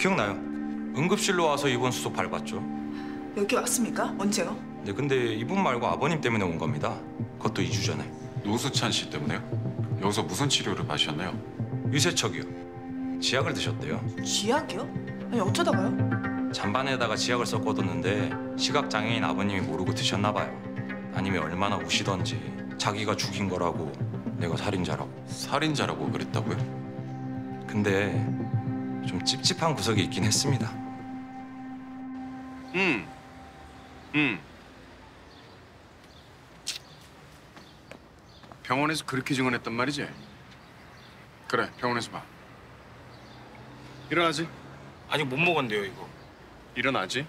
기억나요? 응급실로 와서 입원 수속 밟았죠. 여기 왔습니까? 언제요? 네, 근데 이분 말고 아버님 때문에 온 겁니다. 그것도 2주 전에. 노수찬 씨 때문에요? 여기서 무슨 치료를 받으셨나요? 유세척이요. 지약을 드셨대요. 지약이요? 아니, 어쩌다가요? 잔반에다가 지약을 섞어 뒀는데 시각장애인 아버님이 모르고 드셨나 봐요. 아니면 얼마나 우시던지 자기가 죽인 거라고, 내가 살인자라고. 살인자라고 그랬다고요? 근데 좀 찝찝한 구석이 있긴 했습니다. 병원에서 그렇게 증언했단 말이지? 그래, 병원에서 봐. 일어나지? 아직 못 먹었는데요, 이거. 일어나지?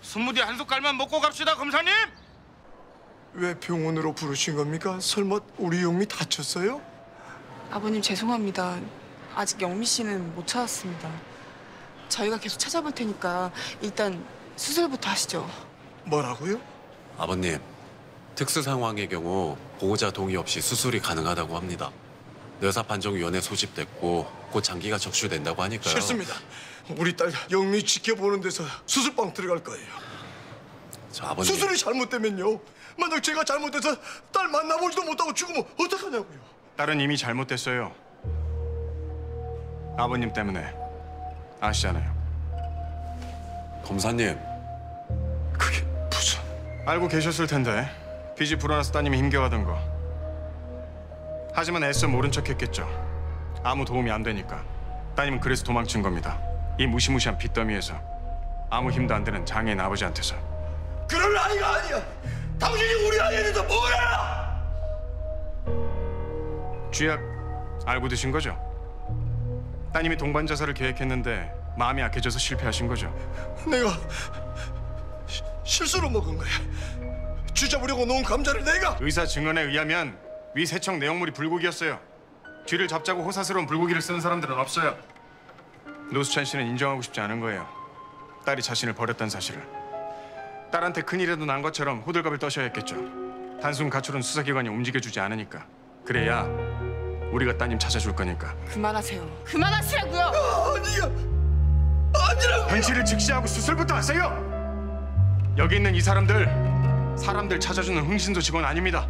스무디 한 숟갈만 먹고 갑시다, 검사님! 왜 병원으로 부르신 겁니까? 설마 우리 영미 다쳤어요? 아버님, 죄송합니다. 아직 영미 씨는 못 찾았습니다. 저희가 계속 찾아볼 테니까 일단 수술부터 하시죠. 뭐라고요? 아버님, 특수 상황의 경우 보호자 동의 없이 수술이 가능하다고 합니다. 뇌사판정위원회 소집됐고 곧 장기가 적출된다고 하니까요. 싫습니다. 우리 딸 영미 지켜보는 데서 수술방 들어갈 거예요. 저 아버님, 수술이 잘못되면요, 만약 제가 잘못돼서 딸 만나보지도 못하고 죽으면 어떡하냐고요. 딸은 이미 잘못됐어요. 아버님 때문에. 아시잖아요. 검사님, 그게 무슨... 알고 계셨을 텐데 빚이 불어나서 따님이 힘겨워하던 거. 하지만 애써 모른 척했겠죠. 아무 도움이 안 되니까. 따님은 그래서 도망친 겁니다. 이 무시무시한 빚더미에서, 아무 힘도 안 되는 장애인 아버지한테서. 그럴 아이가 아니야. 당신이 우리 아이인데 뭘 알아? 쥐약 알고 드신 거죠? 따님이 동반 자살을 계획했는데 마음이 약해져서 실패하신 거죠. 내가 실수로 먹은 거야. 주잡으려고 놓은 감자를 내가. 의사 증언에 의하면 위세척 내용물이 불고기였어요. 쥐를 잡자고 호사스러운 불고기를 쓰는 사람들은 없어요. 노수찬 씨는 인정하고 싶지 않은 거예요. 딸이 자신을 버렸다는 사실을. 딸한테 큰일이라도 난 것처럼 호들갑을 떠셔야 했겠죠. 단순 가출은 수사기관이 움직여주지 않으니까. 그래야 우리가 따님 찾아줄 거니까. 그만하세요. 그만하시라고요. 아니라고요. 현실을 직시하고 수술부터 하세요. 여기 있는 이 사람들 찾아주는 흥신소 직원 아닙니다.